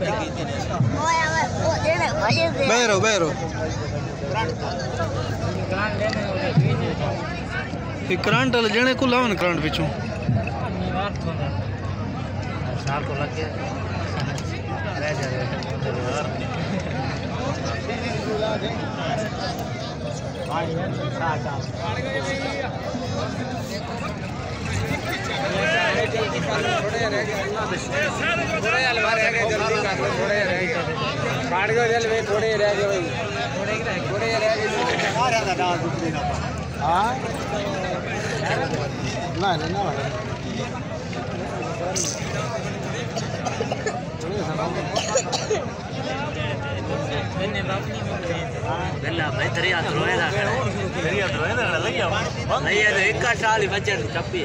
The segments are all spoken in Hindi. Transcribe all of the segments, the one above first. करंट जने को लावन करंट पिछू छपी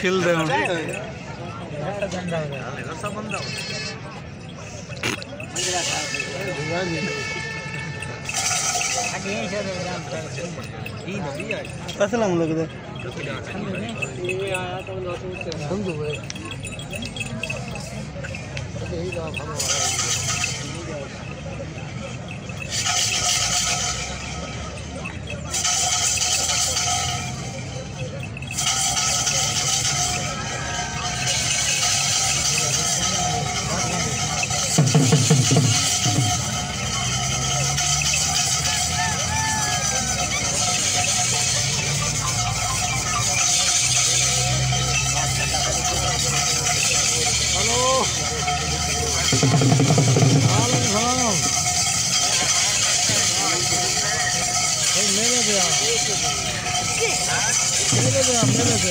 खिल असलम लगता है I'm going to go to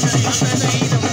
the hospital.